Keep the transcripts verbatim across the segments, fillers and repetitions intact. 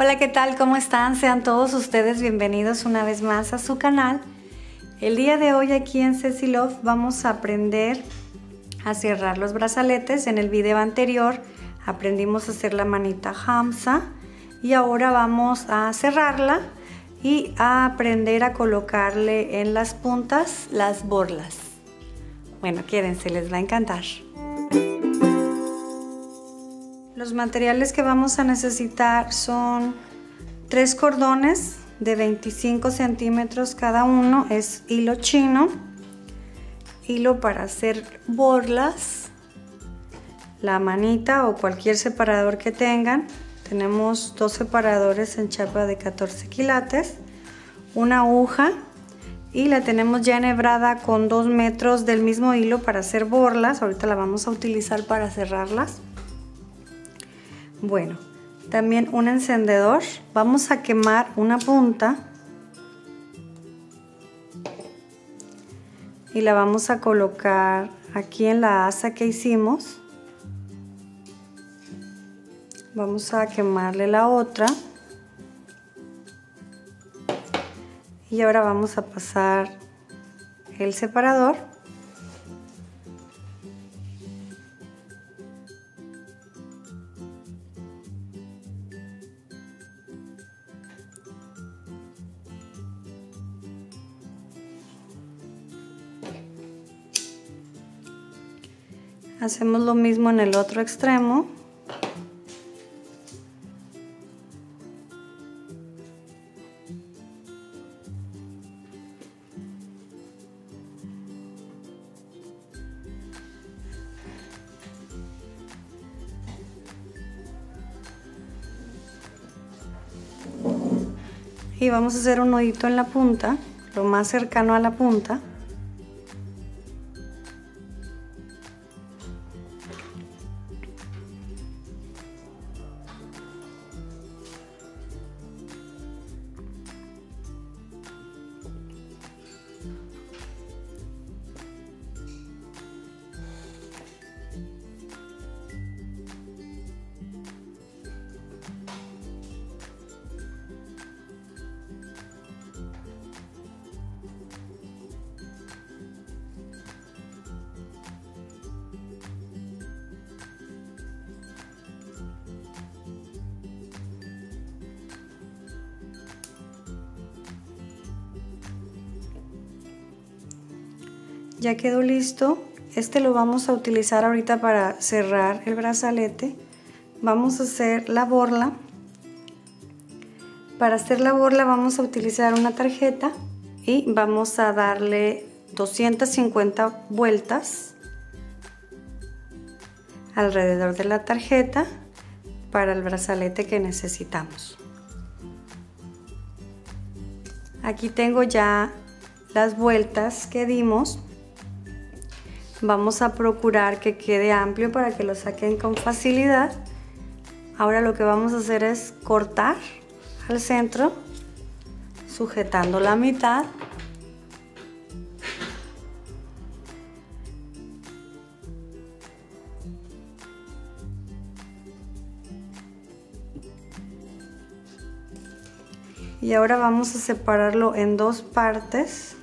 Hola, ¿qué tal? ¿Cómo están? Sean todos ustedes bienvenidos una vez más a su canal. El día de hoy aquí en Cecy Love vamos a aprender a cerrar los brazaletes. En el video anterior aprendimos a hacer la manita hamsa y ahora vamos a cerrarla y a aprender a colocarle en las puntas las borlas. Bueno, quédense, les va a encantar. Los materiales que vamos a necesitar son tres cordones de veinticinco centímetros cada uno, es hilo chino, hilo para hacer borlas, la manita o cualquier separador que tengan. Tenemos dos separadores en chapa de catorce quilates, una aguja y la tenemos ya enhebrada con dos metros del mismo hilo para hacer borlas. Ahorita la vamos a utilizar para cerrarlas. Bueno, también un encendedor. Vamos a quemar una punta y la vamos a colocar aquí en la asa que hicimos. Vamos a quemarle la otra y ahora vamos a pasar el separador. Hacemos lo mismo en el otro extremo. Y vamos a hacer un nudito en la punta, lo más cercano a la punta. Ya quedó listo. Este lo vamos a utilizar ahorita para cerrar el brazalete. Vamos a hacer la borla. Para hacer la borla vamos a utilizar una tarjeta y vamos a darle doscientas cincuenta vueltas alrededor de la tarjeta para el brazalete que necesitamos. Aquí tengo ya las vueltas que dimos. Vamos a procurar que quede amplio para que lo saquen con facilidad. Ahora lo que vamos a hacer es cortar al centro, sujetando la mitad. Y ahora vamos a separarlo en dos partes.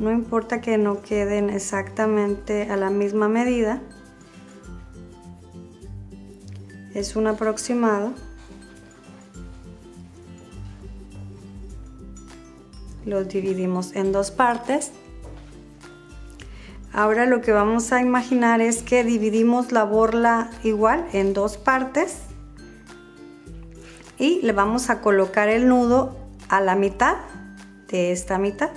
No importa que no queden exactamente a la misma medida, es un aproximado. Los dividimos en dos partes. Ahora lo que vamos a imaginar es que dividimos la borla igual en dos partes y le vamos a colocar el nudo a la mitad de esta mitad.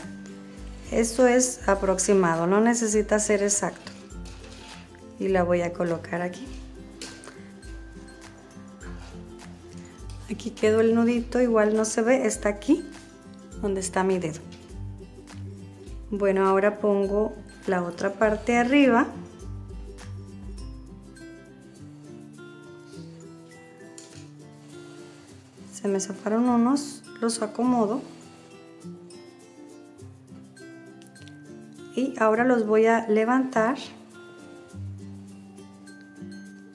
Esto es aproximado, no necesita ser exacto. Y la voy a colocar aquí. Aquí quedó el nudito, igual no se ve, está aquí donde está mi dedo. Bueno, ahora pongo la otra parte arriba. Se me zafaron unos, los acomodo. Y ahora los voy a levantar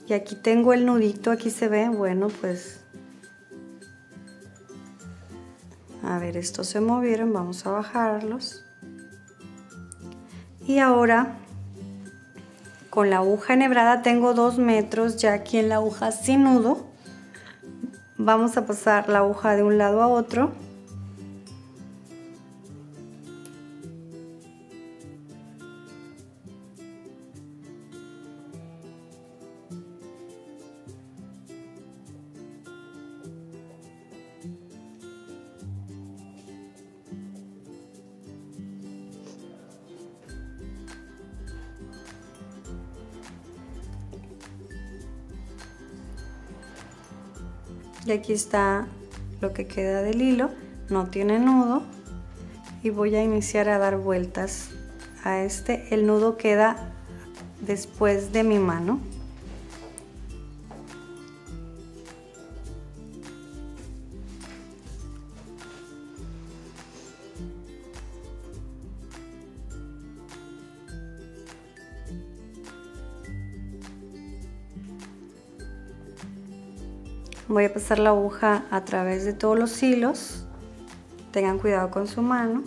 y aquí tengo el nudito, aquí se ve, bueno pues A ver, estos se movieron, vamos a bajarlos. Y ahora con la aguja enhebrada tengo dos metros ya aquí en la aguja sin nudo. Vamos a pasar la aguja de un lado a otro. Y aquí está lo que queda del hilo, no tiene nudo, y voy a iniciar a dar vueltas a este. El nudo queda después de mi mano. Voy a pasar la aguja a través de todos los hilos, tengan cuidado con su mano.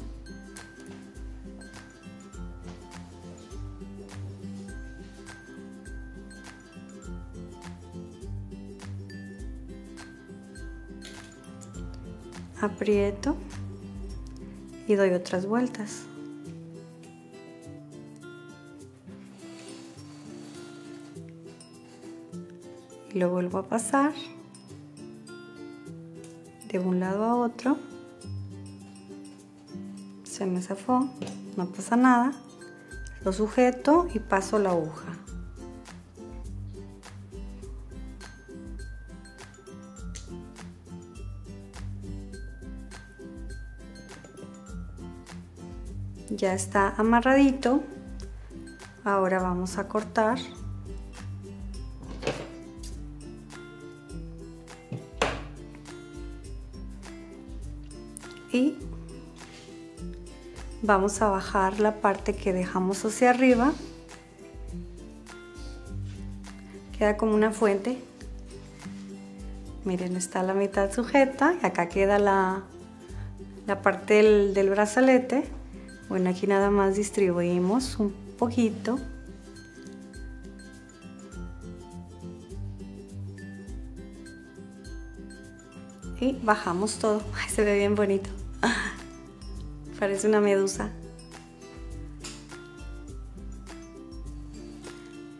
Aprieto y doy otras vueltas. Y lo vuelvo a pasar de un lado a otro, se me zafó, no pasa nada, lo sujeto y paso la aguja. Ya está amarradito, ahora vamos a cortar. Y vamos a bajar la parte que dejamos hacia arriba, queda como una fuente. Miren, está la mitad sujeta y acá queda la, la parte del, del brazalete. Bueno, aquí nada más distribuimos un poquito. Y bajamos todo. Ay, se ve bien bonito. Parece una medusa.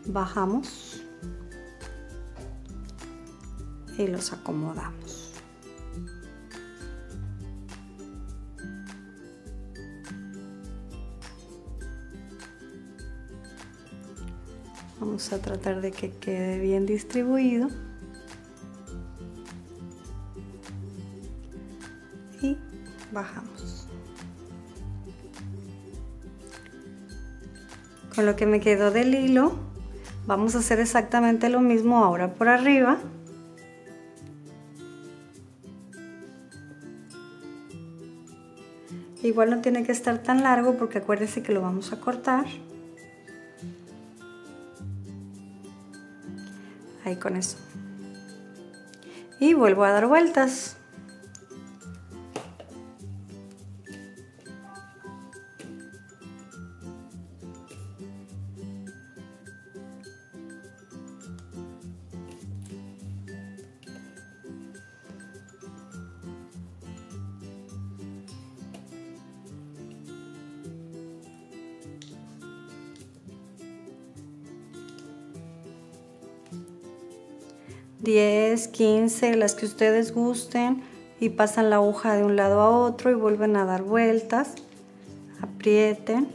Bajamos y los acomodamos. Vamos a tratar de que quede bien distribuido. Y bajamos. Con lo que me quedó del hilo vamos a hacer exactamente lo mismo ahora por arriba. Igual no tiene que estar tan largo porque acuérdense que lo vamos a cortar. Ahí con eso. Y vuelvo a dar vueltas. diez, quince, las que ustedes gusten, y pasan la aguja de un lado a otro y vuelven a dar vueltas, aprieten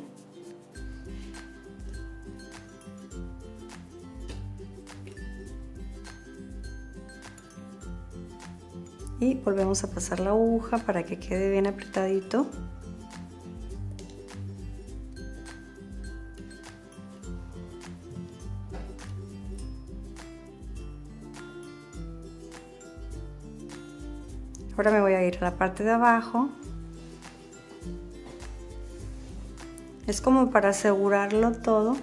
y volvemos a pasar la aguja para que quede bien apretadito. Ahora me voy a ir a la parte de abajo. Es como para asegurarlo todo.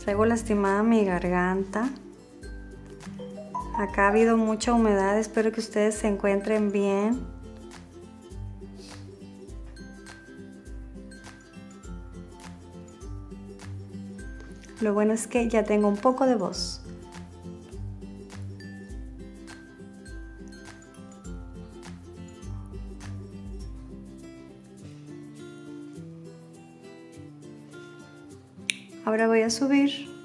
Traigo lastimada mi garganta. Acá ha habido mucha humedad. Espero que ustedes se encuentren bien. Lo bueno es que ya tengo un poco de voz. Ahora voy a subir .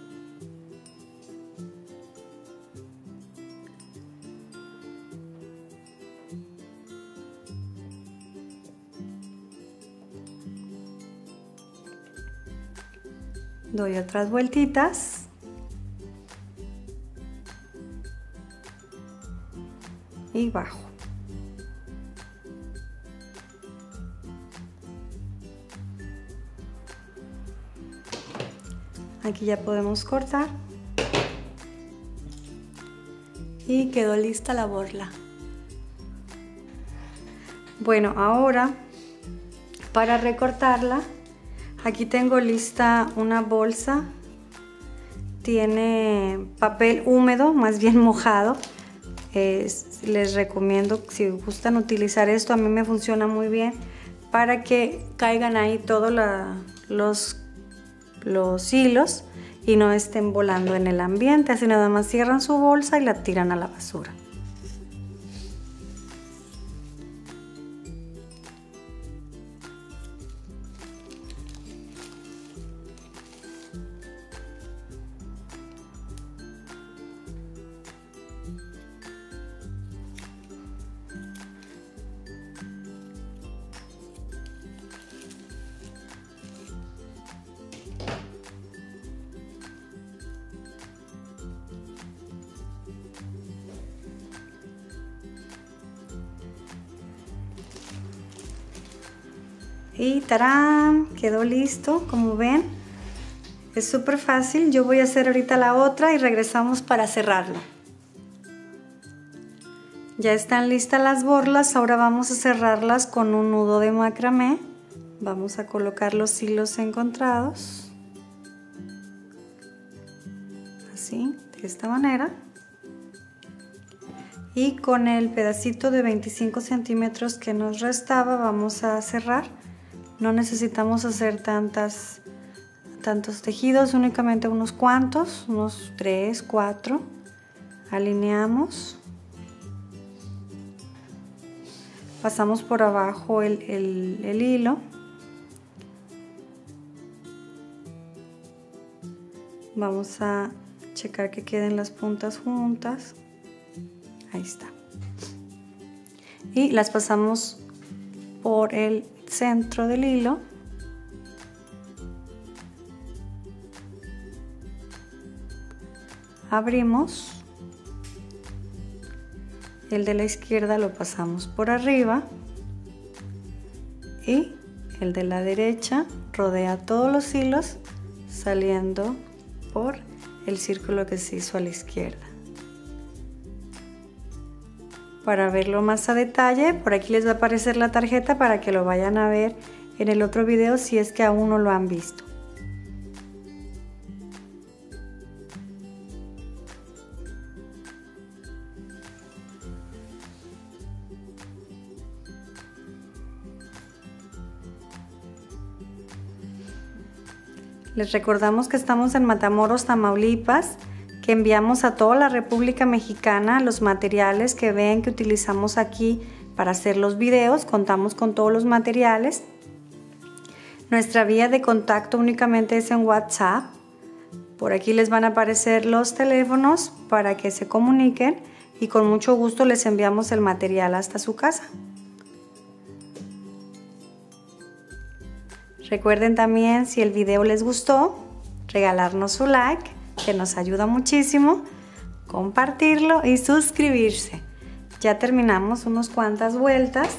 Doy otras vueltitas y bajo. Aquí ya podemos cortar y quedó lista la borla. Bueno, ahora para recortarla, aquí tengo lista una bolsa, tiene papel húmedo, más bien mojado. Eh, les recomiendo, si gustan utilizar esto, a mí me funciona muy bien para que caigan ahí todos la, los los hilos y no estén volando en el ambiente. Así nada más cierran su bolsa y la tiran a la basura. Y tarán, quedó listo, como ven. Es súper fácil. Yo voy a hacer ahorita la otra y regresamos para cerrarlo. Ya están listas las borlas, ahora vamos a cerrarlas con un nudo de macramé. Vamos a colocar los hilos encontrados. Así, de esta manera. Y con el pedacito de veinticinco centímetros que nos restaba vamos a cerrar. No necesitamos hacer tantas, tantos tejidos, únicamente unos cuantos, unos tres, cuatro. Alineamos. Pasamos por abajo el, el, el hilo. Vamos a checar que queden las puntas juntas. Ahí está. Y las pasamos por el centro del hilo . Abrimos el de la izquierda, lo pasamos por arriba y el de la derecha rodea todos los hilos saliendo por el círculo que se hizo a la izquierda. Para verlo más a detalle, por aquí les va a aparecer la tarjeta para que lo vayan a ver en el otro video si es que aún no lo han visto. Les recordamos que estamos en Matamoros, Tamaulipas, que enviamos a toda la República Mexicana los materiales que ven que utilizamos aquí para hacer los videos. Contamos con todos los materiales. Nuestra vía de contacto únicamente es en WhatsApp. Por aquí les van a aparecer los teléfonos para que se comuniquen y con mucho gusto les enviamos el material hasta su casa. Recuerden también, si el video les gustó, regalarnos su like, que nos ayuda muchísimo, compartirlo y suscribirse. Ya terminamos unas cuantas vueltas.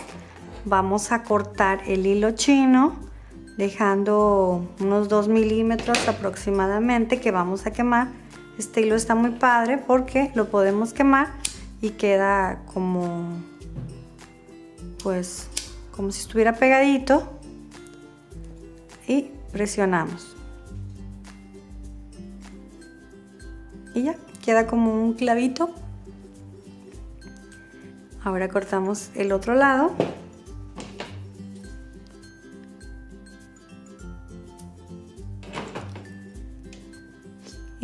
Vamos a cortar el hilo chino dejando unos dos milímetros aproximadamente que vamos a quemar. Este hilo está muy padre porque lo podemos quemar y queda como, pues, como si estuviera pegadito, y presionamos. Y ya, queda como un clavito. Ahora cortamos el otro lado.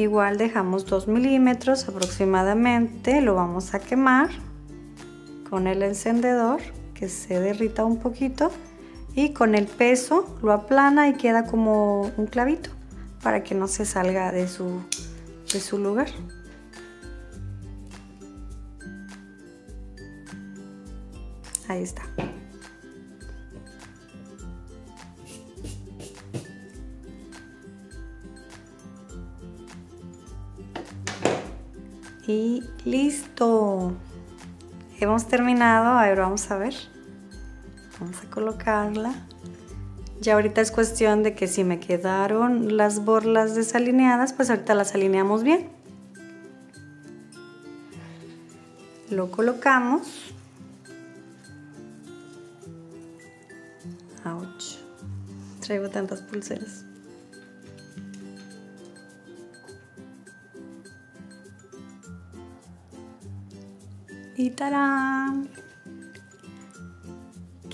Igual dejamos dos milímetros aproximadamente, lo vamos a quemar con el encendedor que se derrita un poquito y con el peso lo aplana y queda como un clavito para que no se salga de su, de su lugar. Ahí está. Y listo, hemos terminado. A ver, vamos a ver, vamos a colocarla. Ya ahorita es cuestión de que si me quedaron las borlas desalineadas, pues ahorita las alineamos bien. Lo colocamos. Ouch, traigo tantas pulseras. Y ¡tarán!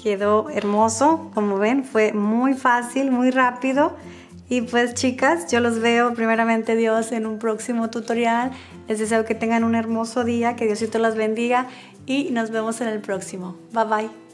Quedó hermoso, como ven, fue muy fácil, muy rápido. Y pues chicas, yo los veo primeramente Dios en un próximo tutorial. Les deseo que tengan un hermoso día, que Diosito las bendiga y nos vemos en el próximo. Bye bye.